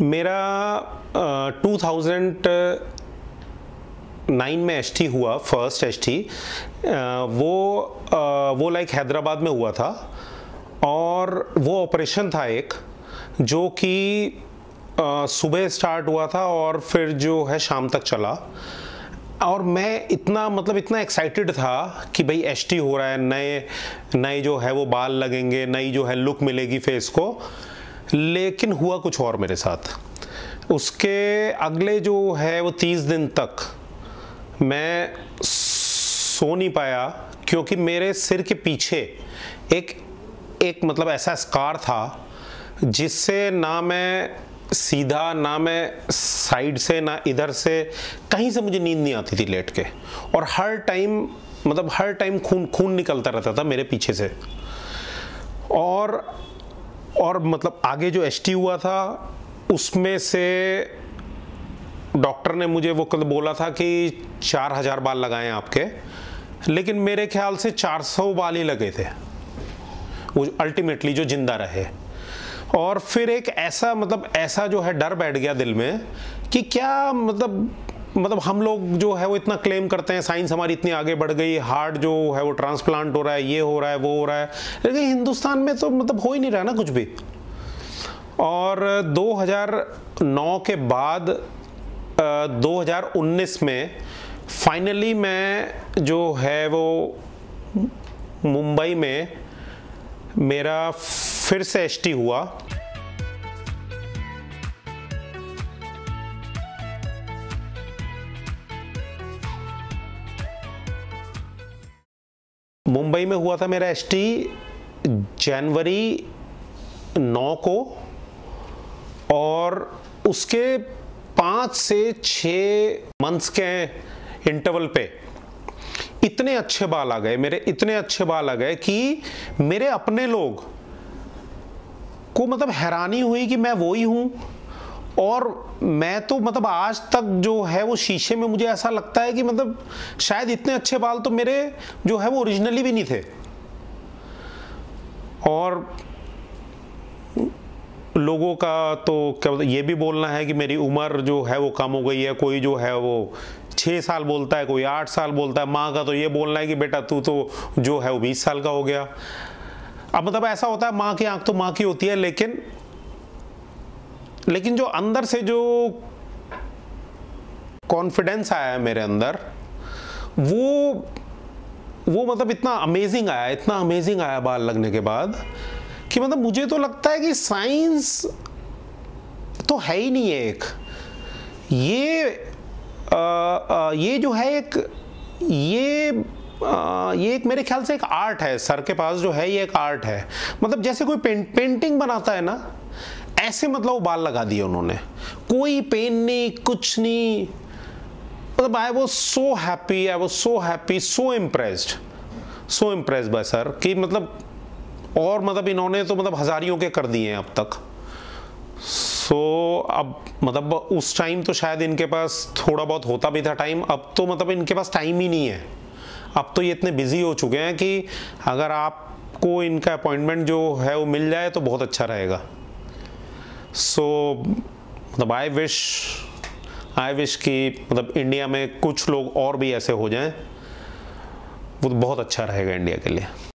मेरा 2009 में एसटी हुआ, फर्स्ट एसटी वो लाइक हैदराबाद में हुआ था और वो ऑपरेशन था एक जो कि सुबह स्टार्ट हुआ था और फिर जो है शाम तक चला। और मैं इतना एक्साइटेड था कि भाई एसटी हो रहा है, नए जो है वो बाल लगेंगे, नई जो है लुक मिलेगी फेस को। लेकिन हुआ कुछ और मेरे साथ। उसके अगले जो है वो 30 दिन तक मैं सो नहीं पाया क्योंकि मेरे सिर के पीछे एक ऐसा स्कार था जिससे ना मैं सीधा, ना मैं साइड से, ना इधर से, कहीं से मुझे नींद नहीं आती थी लेट के। और हर टाइम खून निकलता रहता था मेरे पीछे से। और आगे जो एसटी हुआ था उसमें से डॉक्टर ने मुझे वो कल बोला था कि 4000 बाल लगाएं आपके, लेकिन मेरे ख्याल से 400 बाल ही लगे थे वो अल्टीमेटली जो जिंदा रहे। और फिर एक ऐसा जो है डर बैठ गया दिल में कि क्या मतलब हम लोग जो है वो इतना क्लेम करते हैं, साइंस हमारी इतनी आगे बढ़ गई, हार्ट जो है वो ट्रांसप्लांट हो रहा है, ये हो रहा है, वो हो रहा है, लेकिन हिंदुस्तान में तो हो ही नहीं रहा ना कुछ भी। और 2009 के बाद 2019 में फाइनली मैं जो है वो मुंबई में मेरा फिर से एसटी हुआ। मुंबई में हुआ था मेरा एसटी जनवरी 9 को और उसके 5 से 6 मंथ्स के इंटरवल पे इतने अच्छे बाल आ गए मेरे, इतने अच्छे बाल आ गए कि मेरे अपने लोग को हैरानी हुई कि मैं वो ही हूँ। और मैं तो आज तक जो है वो शीशे में मुझे ऐसा लगता है कि शायद इतने अच्छे बाल तो मेरे जो है वो ओरिजिनली भी नहीं थे। और लोगों का तो ये भी बोलना है कि मेरी उम्र जो है वो कम हो गई है, कोई जो है वो 6 साल बोलता है, कोई 8 साल बोलता है। माँ का तो ये बोलना है कि बेटा तू तो जो है वो 20 साल का हो गया। अब ऐसा होता है, माँ की आंख तो माँ की होती है, लेकिन जो अंदर से जो कॉन्फिडेंस आया है मेरे अंदर वो इतना अमेजिंग आया बाल लगने के बाद कि मुझे तो लगता है कि साइंस तो है ही नहीं है। ये मेरे ख्याल से एक आर्ट है सर के पास जो है, ये एक आर्ट है। जैसे कोई पेंटिंग बनाता है ना, ऐसे वो बाल लगा दिए उन्होंने, कोई पेन नहीं, कुछ नहीं। I was so happy, so impressed by sir कि और इन्होंने तो हजारियों के कर दिए हैं अब तक। सो अब उस टाइम तो शायद इनके पास थोड़ा बहुत होता भी था टाइम, अब तो इनके पास टाइम ही नहीं है। अब तो ये इतने बिजी हो चुके हैं कि अगर आपको इनका अपॉइंटमेंट जो है वो मिल जाए तो बहुत अच्छा रहेगा। सो आई विश कि इंडिया में कुछ लोग और भी ऐसे हो जाएं, वो तो बहुत अच्छा रहेगा इंडिया के लिए।